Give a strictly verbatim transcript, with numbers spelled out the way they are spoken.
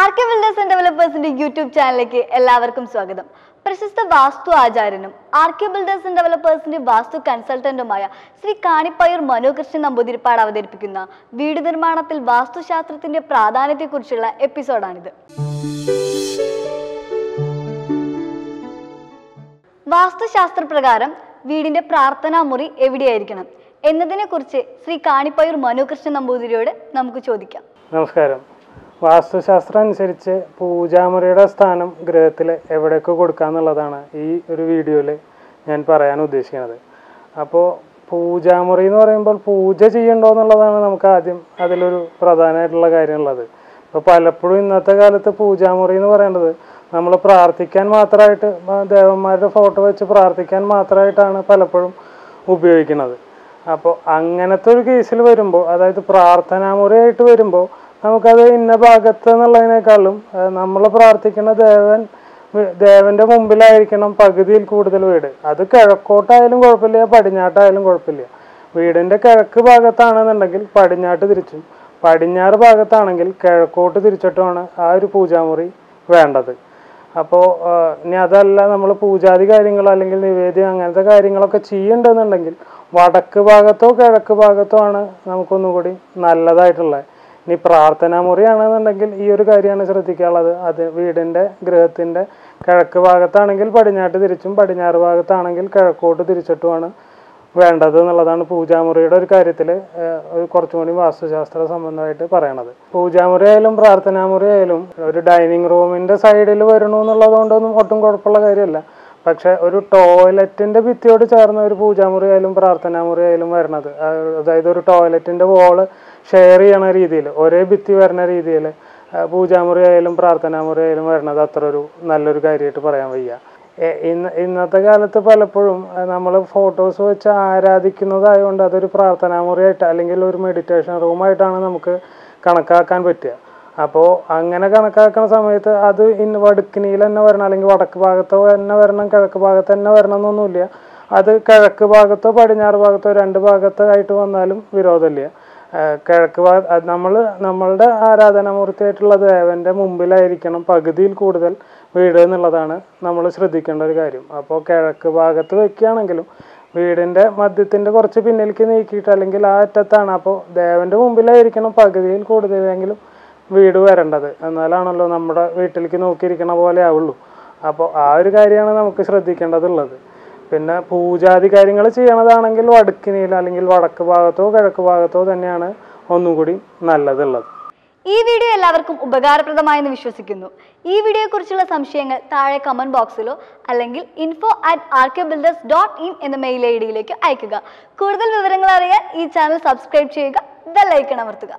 R K Builders and Developers YouTube channel ke ellavarkkum swagatham. Prasistha Vastu Acharyanu, R K Builders and Developers Vastu Consultantumaya, Sri Kanipayur Manokrishnan Namboodiripad avadharippikkunna, Veedu Nirmanathil Vastu Shastrathinte Pradhanyathekurichulla episode aanithu. Vastu Shastra Prakaram, Veedinte Prarthana Muri Evideyirikkanam, ennathine Sri Kanipayur Manokrishnan Namboodiriyode namukku chodikkam. Namaskaram. Vastu Shastra അനുസരിച്ച് പൂജാമുറിയുടെ സ്ഥാനം ഗ്രഹത്തിൽ എവിടെയൊക്കെ കൊടുക്കുക എന്നുള്ളതാണ് ഈ ഒരു വീഡിയോയിൽ ഞാൻ പറയാൻ ഉദ്ദേശിക്കുന്നത്. അപ്പോൾ പൂജാമുറി എന്ന് പറയുമ്പോൾ പൂജ ചെയ്യണ്ടോ എന്നുള്ളതാണ് നമുക്ക് ആദ്യം അതിലൊരു പ്രധാനമായിട്ടുള്ള കാര്യമുള്ളത്. അപ്പോൾ പലപ്പോഴും ഇന്നത്തെ കാലത്ത് പൂജാമുറി എന്ന് പറയുന്നത് നമ്മൾ പ്രാർത്ഥിക്കാൻ മാത്രമായിട്ട് ദേവന്മാരുടെ ഫോട്ടോ വെച്ച് പ്രാർത്ഥിക്കാൻ മാത്രമായിട്ടാണ് പലപ്പോഴും ഉപയോഗിക്കുന്നത്. അപ്പോൾ അങ്ങനത്തെ ഒരു കേസിൽ വരുമ്പോൾ അതായത് പ്രാർത്ഥനാമുറിയായിട്ട് വരുമ്പോൾ നമുക്കത് ഇന്ന ഭാഗത്ത് എന്നുള്ളതിനേക്കാളും നമ്മൾ പ്രാർത്ഥിക്കുന്ന ദേവൻ ദേവൻ്റെ മുമ്പിലായിരിക്കണം പകുതിയിൽ കൂടുതൽ വീട്. അത് കിഴക്കോട്ടായാലും കുഴപ്പമില്ല, പടിഞ്ഞാട്ടായാലും കുഴപ്പമില്ല. വീടിൻ്റെ കിഴക്ക് ഭാഗത്താണെന്നുണ്ടെങ്കിൽ പടിഞ്ഞാട്ട് തിരിച്ചും പടിഞ്ഞാറ് ഭാഗത്താണെങ്കിൽ കിഴക്കോട്ട് തിരിച്ചിട്ടുമാണ് ആ ഒരു പൂജാമുറി വേണ്ടത്. അപ്പോൾ ഇനി അതല്ല നമ്മൾ പൂജാതി കാര്യങ്ങൾ അല്ലെങ്കിൽ നിവേദ്യം അങ്ങനത്തെ കാര്യങ്ങളൊക്കെ ചെയ്യേണ്ടതെന്നുണ്ടെങ്കിൽ വടക്ക് ഭാഗത്തോ കിഴക്ക് ഭാഗത്തോ ആണ് നമുക്കൊന്നും കൂടി നല്ലതായിട്ടുള്ളത്. ഇനി പ്രാർത്ഥനാ മുറിയാണെന്നുണ്ടെങ്കിൽ ഈ ഒരു കാര്യമാണ് ശ്രദ്ധിക്കാനുള്ളത്. അത് വീടിൻ്റെ ഗൃഹത്തിൻ്റെ കിഴക്ക് ഭാഗത്താണെങ്കിൽ പടിഞ്ഞാട്ട് തിരിച്ചും പടിഞ്ഞാറ് ഭാഗത്താണെങ്കിൽ കിഴക്കോട്ട് തിരിച്ചിട്ടുമാണ് വേണ്ടത് എന്നുള്ളതാണ് പൂജാമുറിയുടെ ഒരു കാര്യത്തിൽ കുറച്ചും കൂടി വാസ്തുശാസ്ത്ര സംബന്ധമായിട്ട് പറയണത്. പൂജാമുറി ആയാലും പ്രാർത്ഥനാ മുറി ആയാലും ഒരു ഡൈനിങ് റൂമിൻ്റെ സൈഡിൽ വരണു എന്നുള്ളത് കൊണ്ടൊന്നും ഒട്ടും കുഴപ്പമുള്ള കാര്യമല്ല. പക്ഷെ ഒരു ടോയ്ലറ്റിൻ്റെ ഭിത്തിയോട് ചേർന്ന ഒരു പൂജാമുറി ആയാലും പ്രാർത്ഥനാ മുറി ആയാലും വരണത്, അതായത് ഒരു ടോയ്ലറ്റിൻ്റെ വോള് ഷെയർ ചെയ്യണ രീതിയിൽ ഒരേ ഭിത്തി വരുന്ന രീതിയിൽ പൂജാമുറി ആയാലും പ്രാർത്ഥനാ മുറി ആയാലും വരണത് അത്ര ഒരു നല്ലൊരു കാര്യമായിട്ട് പറയാൻ വയ്യ. ഇന്ന് ഇന്നത്തെ കാലത്ത് പലപ്പോഴും നമ്മൾ ഫോട്ടോസ് വെച്ച് ആരാധിക്കുന്നതായതുകൊണ്ട് അതൊരു പ്രാർത്ഥനാ മുറിയായിട്ട് അല്ലെങ്കിൽ ഒരു മെഡിറ്റേഷൻ റൂമായിട്ടാണ് നമുക്ക് കണക്കാക്കാൻ പറ്റുക. അപ്പോൾ അങ്ങനെ കണക്കാക്കുന്ന സമയത്ത് അത് ഇന്ന് വടക്കിനിയിൽ തന്നെ വരണം അല്ലെങ്കിൽ വടക്ക് ഭാഗത്തോ തന്നെ വരണം കിഴക്ക് ഭാഗത്ത് തന്നെ വരണം എന്നൊന്നുമില്ല. അത് കിഴക്ക് ഭാഗത്തോ പടിഞ്ഞാറ് ഭാഗത്തോ രണ്ട് ഭാഗത്തോ ആയിട്ട് വന്നാലും വിരോധമില്ല. കിഴക്ക് ഭാഗ നമ്മൾ നമ്മളുടെ ആരാധനാമൂർത്തിയായിട്ടുള്ള ദേവൻ്റെ മുമ്പിലായിരിക്കണം പകുതിയിൽ കൂടുതൽ വീട് എന്നുള്ളതാണ് നമ്മൾ ശ്രദ്ധിക്കേണ്ട ഒരു കാര്യം. അപ്പോൾ കിഴക്ക് ഭാഗത്ത് വയ്ക്കുകയാണെങ്കിലും വീടിൻ്റെ മധ്യത്തിൻ്റെ കുറച്ച് പിന്നിലേക്ക് നീക്കിയിട്ട് അല്ലെങ്കിൽ ആ അറ്റത്താണ്. അപ്പോൾ ദേവൻ്റെ മുമ്പിലായിരിക്കണം പകുതിയിൽ കൂടുതലെങ്കിലും വീട് വരേണ്ടത്, എന്നാലാണല്ലോ നമ്മുടെ വീട്ടിലേക്ക് നോക്കിയിരിക്കണ പോലെ ആവുള്ളൂ. അപ്പോൾ ആ ഒരു കാര്യമാണ് നമുക്ക് ശ്രദ്ധിക്കേണ്ടതുള്ളത്. പിന്നെ പൂജാതി കാര്യങ്ങൾ ചെയ്യണതാണെങ്കിൽ വടക്കിനിയിൽ അല്ലെങ്കിൽ വടക്ക് ഭാഗത്തോ കിഴക്ക് ഭാഗത്തോ തന്നെയാണ് ഒന്നും കൂടി നല്ലതുള്ളത്. ഈ വീഡിയോ എല്ലാവർക്കും ഉപകാരപ്രദമായെന്ന് വിശ്വസിക്കുന്നു. ഈ വീഡിയോയെക്കുറിച്ചുള്ള സംശയങ്ങൾ താഴെ കമൻറ്റ് ബോക്സിലോ അല്ലെങ്കിൽ info at RK builders dot in എന്ന മെയിൽ ഐ ഡിയിലേക്ക് അയക്കുക. കൂടുതൽ വിവരങ്ങൾ അറിയാൻ ഈ ചാനൽ സബ്സ്ക്രൈബ് ചെയ്യുക, ബെൽ ഐക്കൺ അമർത്തുക.